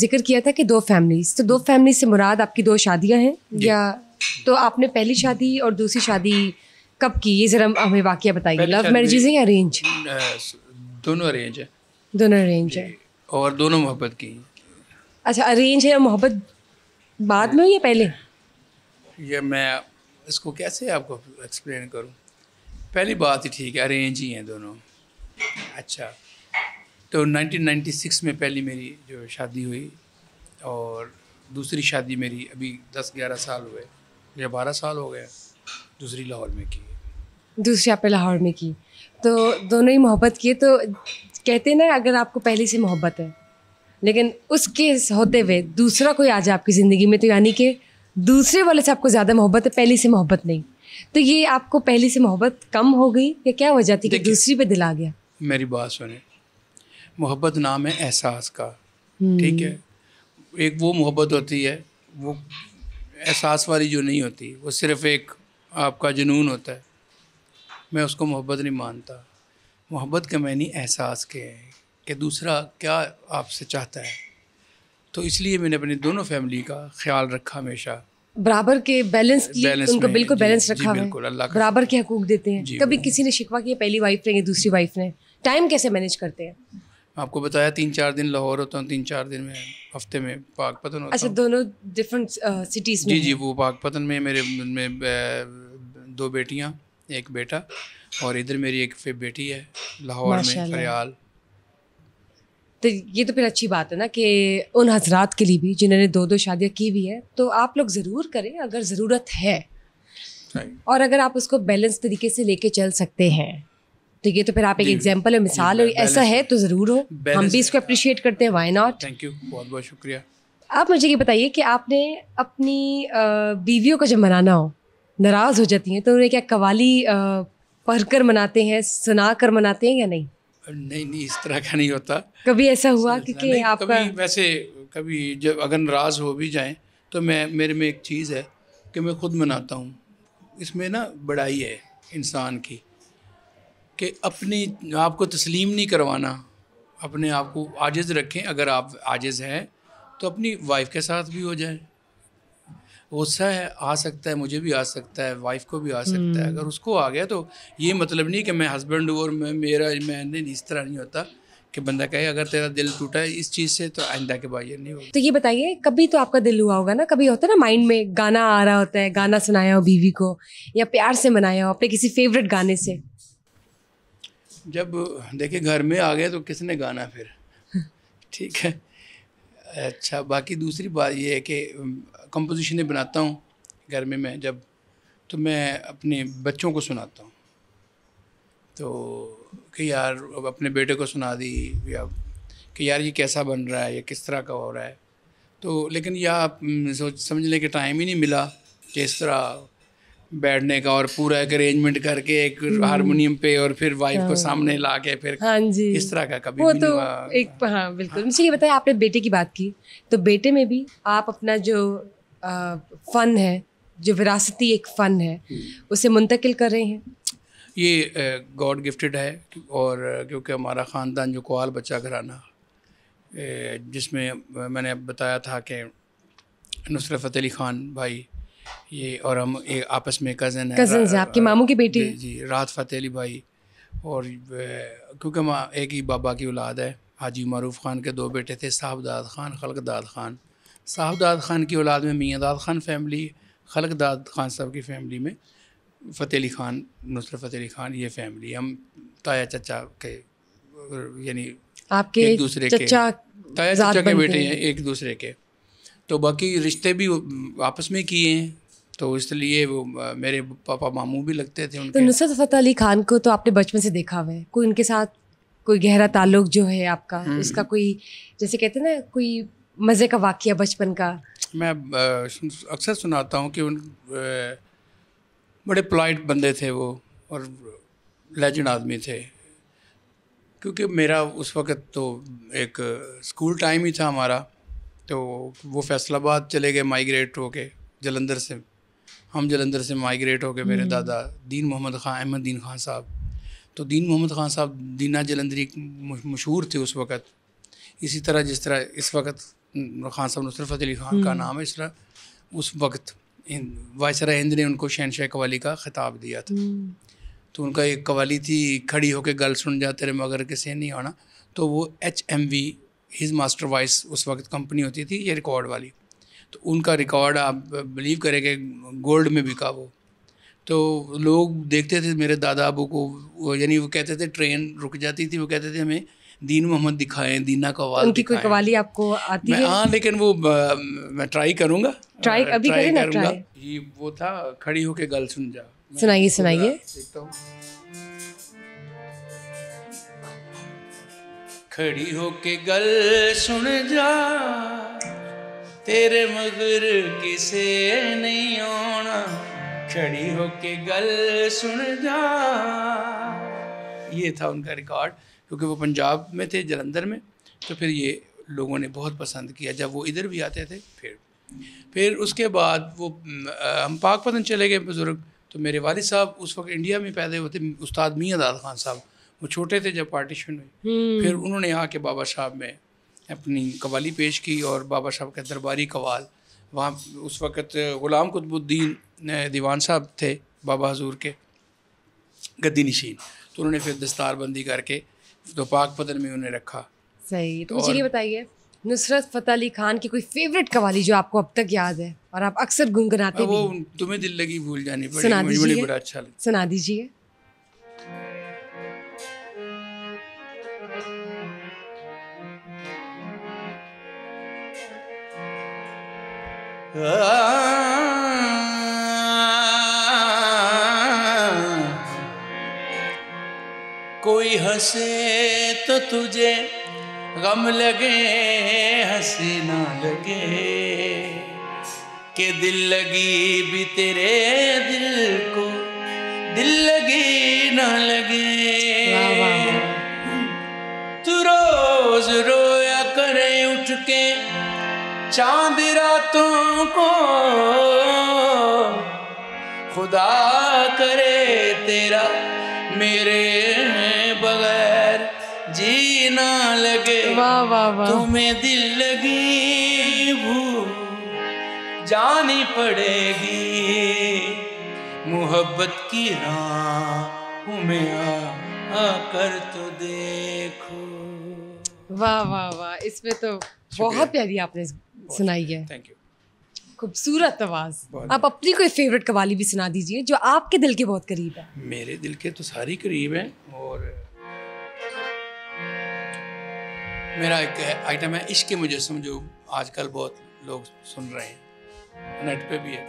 जिक्र किया था कि दो फैमिलीज, तो दो फैमिली से मुराद आपकी दो शादियां हैं या? तो आपने पहली शादी और दूसरी शादी कब की, ये जरा हमें वाकया बताइए। लव मैरिजेज हैं या अरेंज? दोनों अरेंज है। दोनों अरेंज है और दोनों मोहब्बत की। अच्छा, अरेंज है और मोहब्बत बाद में हुई या पहले? ये मैं इसको कैसे आपको एक्सप्लेन करूं। पहली बात ही ठीक है, अरेंज ही हैं दोनों। अच्छा, तो 1996 में पहली मेरी जो शादी हुई और दूसरी शादी मेरी अभी 10-11 साल हुए या 12 साल हो गए, दूसरी लाहौर में की। दूसरी आप लाहौर में की, तो दोनों ही मोहब्बत की। तो कहते हैं ना, अगर आपको पहले से मोहब्बत है लेकिन उसके होते हुए दूसरा कोई आ जाए आपकी ज़िंदगी में, तो यानी कि दूसरे वाले से आपको ज़्यादा मोहब्बत है, पहले से मोहब्बत नहीं। तो ये आपको पहले से मोहब्बत कम हो गई या क्या वजह थी कि दूसरी पे दिल आ गया? मेरी बात सुने, मोहब्बत नाम है एहसास का, ठीक है। एक वो मोहब्बत होती है वो एहसास वाली जो नहीं होती, वो सिर्फ़ एक आपका जुनून होता है। मैं उसको मोहब्बत नहीं मानता। मोहब्बत के मायने एहसास के हैं कि दूसरा क्या आपसे चाहता है। तो इसलिए मैंने अपनी दोनों फैमिली का ख्याल रखा हमेशा, बराबर के बैलेंस किए, उनको बिल्कुल बैलेंस रखा है, बराबर के हकूक देते हैं। कभी किसी ने शिकवा किया पहली वाइफ ने या दूसरी वाइफ ने? टाइम कैसे मैनेज करते हैं? आपको बताया 3-4 दिन लाहौर होता हूँ, 3-4 दिन में हफ्ते में पाकपतन होता। अच्छा, दोनों डिफरेंट सिटीज़ में? जी जी, वो पाकपतन में मेरे में 2 बेटियाँ 1 बेटा और इधर मेरी 1 बेटी है लाहौर में, फरियाल। तो ये तो फिर अच्छी बात है ना कि उन हजरात के लिए भी जिन्होंने 2-2 शादियाँ की हुई है, तो आप लोग ज़रूर करें अगर ज़रूरत है, और अगर आप उसको बैलेंस तरीके से लेके चल सकते हैं। तो ये तो फिर आप एक एग्जाम्पल और मिसाल हो, ऐसा है तो ज़रूर हो, हम भी इसको अप्रिशिएट करते हैं, वाई नॉट। थैंक यू, बहुत बहुत शुक्रिया। आप मुझे ये बताइए कि आपने अपनी बीवियों को जब मनाना हो, नाराज़ हो जाती हैं, तो उन्हें क्या कवाली पढ़कर मनाते हैं, सुना कर मनाते हैं या नहीं? नहीं, इस तरह का नहीं होता। कभी ऐसा हुआ कि आपका वैसे कभी जब अगर नाराज़ हो भी जाएँ तो मैं, मेरे में एक चीज़ है कि मैं खुद मनाता हूँ। इसमें ना बड़ाई है इंसान की कि अपने आप को तस्लीम नहीं करवाना, अपने आप को आजिज़ रखें। अगर आप आजिज़ हैं तो अपनी वाइफ के साथ भी हो जाए। गुस्सा है, आ सकता है, मुझे भी आ सकता है, वाइफ को भी आ सकता है। अगर उसको आ गया तो ये मतलब नहीं कि मैं हस्बैंड हूँ और मैंने इस तरह नहीं होता कि बंदा कहे अगर तेरा दिल टूटा है इस चीज़ से तो आइंदा के बाद ये नहीं होगा। तो ये बताइए, कभी तो आपका दिल हुआ होगा ना, कभी होता है ना माइंड में गाना आ रहा होता है, गाना सुनाया हो बीवी को या प्यार से मनाया हो अपने किसी फेवरेट गाने से? जब देखिए घर में आ गए तो किसने गाना फिर, ठीक है। अच्छा, बाकी दूसरी बात ये है कि कंपोजिशनें बनाता हूँ घर में मैं जब, तो मैं अपने बच्चों को सुनाता हूँ। तो कि यार अब अपने बेटे को सुना दी या कि यार ये कैसा बन रहा है या किस तरह का हो रहा है। तो लेकिन यह सोच समझने के टाइम ही नहीं मिला कि इस तरह बैठने का और पूरा एक अरेंजमेंट करके एक हारमोनियम पे और फिर वाइफ को सामने ला के फिर इस तरह का कभी वो तो एक हाँ बिल्कुल। मुझे ये बताया, आपने बेटे की बात की, तो बेटे में भी आप अपना जो फ़न है, जो विरासती एक फ़न है, उसे मुंतकिल कर रहे हैं? ये गॉड गिफ्टेड है और क्योंकि हमारा ख़ानदान जो कुआल बच्चा घराना, जिसमें मैंने बताया था कि नुसरत फ़तेह अली खान भाई ये और हम एक आपस में कज़न है, आपके मामू की बेटी जी राहत फ़तेह अली भाई, और क्योंकि हम एक ही बाबा की औलाद है। हाजी मारूफ ख़ान के 2 बेटे थे, साहब दाद ख़ान, खल्क दाद ख़ान। साहब दाद ख़ान की औलाद में मियाँ दाद ख़ान फैमिली, खल्क दाद ख़ान साहब की फैमिली में फ़तेह अली ख़ान, नुसरत फ़तेह अली ख़ान, ये फैमिली। हम ताया चचा के, यानी आपके एक दूसरे के ताया चचा के बेटे हैं एक दूसरे के। तो बाकी रिश्ते भी आपस में किए हैं, तो इसलिए वो मेरे पापा मामू भी लगते थे उनके। तो नुसरत फ़तेह अली ख़ान को तो आपने बचपन से देखा हुआ है, कोई उनके साथ कोई गहरा ताल्लुक जो है आपका, उसका कोई जैसे कहते हैं ना कोई मज़े का वाक़िया बचपन का? मैं अक्सर सुनाता हूँ कि उन बड़े पोलाइट बंदे थे वो और लेजेंड आदमी थे। क्योंकि मेरा उस वक़्त तो एक स्कूल टाइम ही था हमारा, तो वो फैसलाबाद चले गए माइग्रेट होके, जलंधर से, हम जलंधर से माइग्रेट होके मेरे दादा दीन मोहम्मद खान, अहमद दीन खान साहब। तो दीन मोहम्मद खान साहब दीना जलंधरी मशहूर थे उस वक़्त, इसी तरह जिस तरह इस वक्त खान साहब नुसरत फतेह अली खान का नाम है। इस तरह उस वक्त वायसराय हिंद ने उनको शहनशाह कवाली का खिताब दिया था। तो उनका एक कवाली थी, खड़ी होके गल सुन जा तेरे मगर के से नहीं आना। तो वो HMV हिज मास्टर वॉइस उस वक्त कंपनी होती थी ये रिकॉर्ड वाली। तो उनका रिकॉर्ड आप बिलीव करेंगे गोल्ड में बिका वो। तो लोग देखते थे, मेरे दादा अबू को, यानी वो कहते थे ट्रेन रुक जाती थी, वो कहते थे हमें दीन मोहम्मद दिखाएं, दीना कवाल। उनकी कोई कवाली आपको आती है? हाँ, लेकिन वो मैं ट्राई करूँगा, ट्राई करूँगा। ये वो था, खड़ी होके गल सुन जा। सुनाइए सुनाइए। खड़ी होके गल सुन जा तेरे मगर किसे नहीं आना, खड़ी होके गल सुन जा। ये था उनका रिकॉर्ड, क्योंकि वो पंजाब में थे, जलंधर में। तो फिर ये लोगों ने बहुत पसंद किया जब वो इधर भी आते थे। फिर उसके बाद वो हम पाक पतन चले गए बुज़ुर्ग। तो मेरे वालिद साहब उस वक्त इंडिया में पैदा हुए थे, उस्ताद मियाँ दाद खान साहब वो छोटे थे जब पार्टीशन हुई। फिर उन्होंने आके बाबा साहब में अपनी कवाली पेश की और बाबा साहब का दरबारी कवाल वहाँ उस वक्त गुलाम कुतुबुद्दीन दीवान साहब थे बाबा हजूर के गद्दी नशीन। तो उन्होंने फिर दस्तार बंदी करके तो पाक पतन में उन्हें रखा। सही। तो मुझे ये बताइए, नुसरत फतेह अली खान की कोई फेवरेट कवाली जो आपको अब तक याद है और आप अक्सर गुनगुनाते? वो तुम्हें दिल लगी भूल जानी पड़ेगी, बड़ा अच्छा लगा, सुना दीजिए। कोई हंसे तो तुझे गम लगे, हंसी ना लगे के दिल लगी भी तेरे दिल को, दिल लगी ना लगे। तू रोज रोया करे उठ के चांद रातों को, खुदा करे तेरा मेरे बगैर जीना लगे। वाह वाह वाह। तुम्हें दिल लगी भूल जानी पड़ेगी, मोहब्बत की राह में आकर तो देखो। वाह वाह वाह, इसमें तो बहुत प्यारी आपने सुनाई है। Thank you. खूबसूरत आवाज़। आप अपनी कोई फेवरेट कवाली भी सुना दीजिए जो आपके दिल के बहुत करीब है। मेरे दिल के तो सारी करीब हैं। और मेरा एक आइटम है इश्क मुजस्सम, जो आजकल बहुत लोग सुन रहे हैं, नेट पे भी है।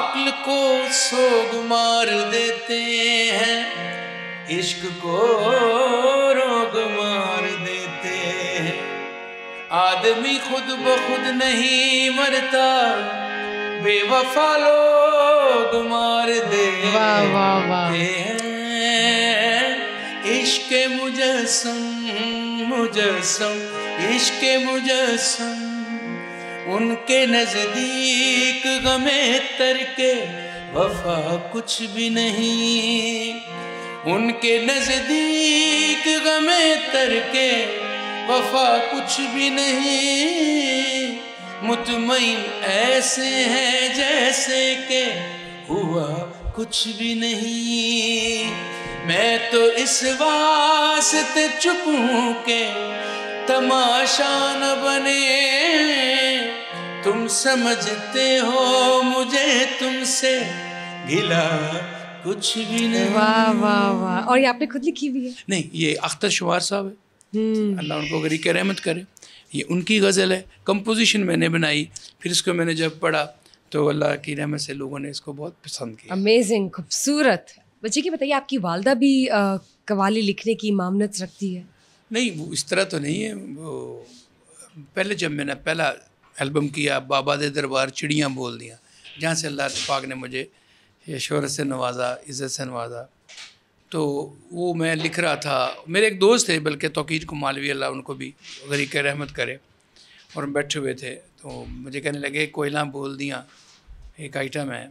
अक्ल को सोग मार देते हैं, इश्क को रोग मार देते हैं। आदमी खुद ब खुद नहीं मरता, बेवफा लोग मार देते हैं। इश्क मुजस्सम मुजस्सम इश्क मुजस्सम, उनके नजदीक गमे तरके वफा कुछ भी नहीं, उनके नजदीक गमे तरके वफा कुछ भी नहीं। मुतमईन ऐसे हैं जैसे के हुआ कुछ भी नहीं। मैं तो इस वास्ते चुप हूँ के तमाशा न बने, तुम समझते हो मुझे तुमसे गिला कुछ भी नहीं। वाह वाह वाह। और ये आपने खुद लिखी भी है? नहीं, ये अख्तर शुमार साहब है, अल्लाह उनको गरीक रहमत करे। ये उनकी गज़ल है, कंपोजिशन मैंने बनाई। फिर इसको मैंने जब पढ़ा तो अल्लाह की रहमत से लोगों ने इसको बहुत पसंद किया। अमेजिंग, खूबसूरत। बच्चे की बताइए, आपकी वालदा भी कवाली लिखने की मामनत रखती है? नहीं, वो इस तरह तो नहीं है। वो पहले जब मैंने पहला एल्बम किया, बाबा दे दरबार चिड़ियाँ बोल दियाँ, जहाँ से अल्लाह पाक ने मुझे शोहरत से नवाजा, इज़्ज़त से नवाजा, तो वो मैं लिख रहा था, मेरे एक दोस्त थे बल्कि तौकीर कुमारवी, अल्लाह उनको भी गरीक रहमत करे, और हम बैठे हुए थे तो मुझे कहने लगे कोयला बोल दिया एक आइटम है।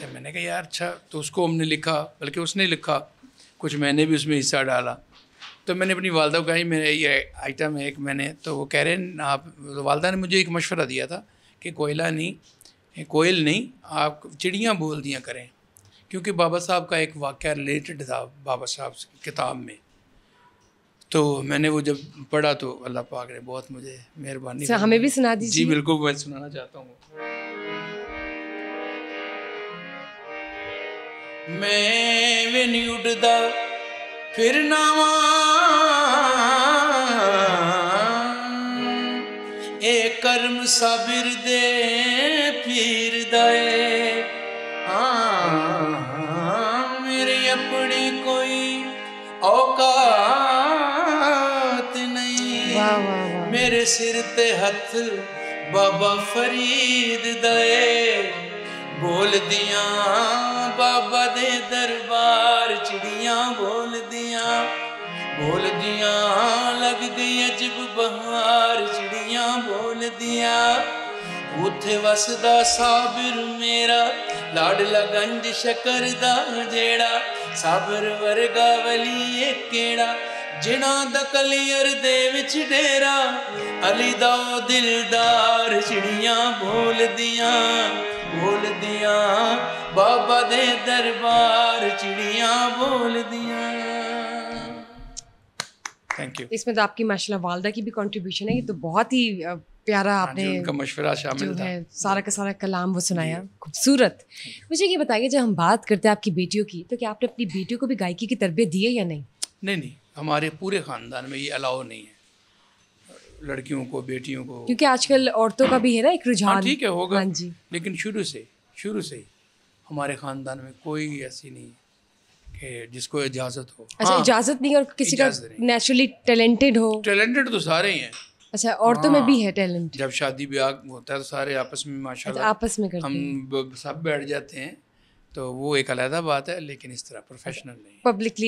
तो मैंने कहा यार अच्छा, तो उसको हमने लिखा, बल्कि उसने लिखा कुछ, मैंने भी उसमें हिस्सा डाला। तो मैंने अपनी वालदा को कहा मेरा ये आइटम है एक, मैंने तो वो कह रहे हैं आप, वालदा ने मुझे एक मशवरा दिया था कि कोयला नहीं, कोयल नहीं, आप चिड़ियाँ बोल दिया करें, क्योंकि बाबा साहब का एक वाक़या रिलेटेड था बाबा साहब की किताब में। तो मैंने वो जब पढ़ा तो अल्लाह पाक ने बहुत मुझे मेहरबानी, हमें भी सुना दीजिए। जी बिल्कुल, मैं सुनाना चाहता हूँ। मैं वे नहीं उठदा फिर नावा ए कर्म साबिर दे पीर दाए, हाँ मेरी अपनी कोई औकात नहीं, मेरे सिर ते हथ बाबा फरीद दाए, बोल दिया बाबा दे दरबार चिड़िया बोल दिया, बोल दिया लग गई अजब बहार चिड़िया बोल दिया, उथे वसदा साबिर मेरा लाडला गंज शकर दा जेड़ा, साबर वर्गा वली केड़ा जिना दा कलियर दे विच डेरा, अली दा दिलदार चिड़िया बोल दिया, बोल दिया बाबा दे दरबार चिड़िया बोल दिया। Thank you. इसमें तो आपकी माशाल्लाह वालदा की भी कंट्रीब्यूशन है, ये तो बहुत ही प्यारा आपने उनका मशवरा शामिल था, सारा का सारा कलाम वो सुनाया, खूबसूरत। मुझे ये बताइए, जब हम बात करते हैं आपकी बेटियों की, तो क्या आपने अपनी बेटियों को भी गायकी की तरबियत दी है या नहीं? नहीं नहीं, हमारे पूरे ख़ानदान में ये अलाउ नहीं है लड़कियों को, बेटियों को, क्योंकि आजकल औरतों का भी है ना एक रुझान। ठीक है, होगा। हाँ जी, लेकिन शुरू से हमारे ख़ानदान में कोई ऐसी नहीं कि जिसको इजाज़त हो। अच्छा, इजाज़त नहीं, और किसी का नेचुरली टैलेंटेड हो? टैलेंटेड तो सारे ही हैं। अच्छा, औरतों में भी है टैलेंट? जब शादी ब्याह होता है तो सारे आपस में माशाल्लाह आपस में करते हम सब बैठ जाते हैं, तो वो एक अलग बात है, लेकिन इस तरह प्रोफेशनल नहीं। पब्लिकली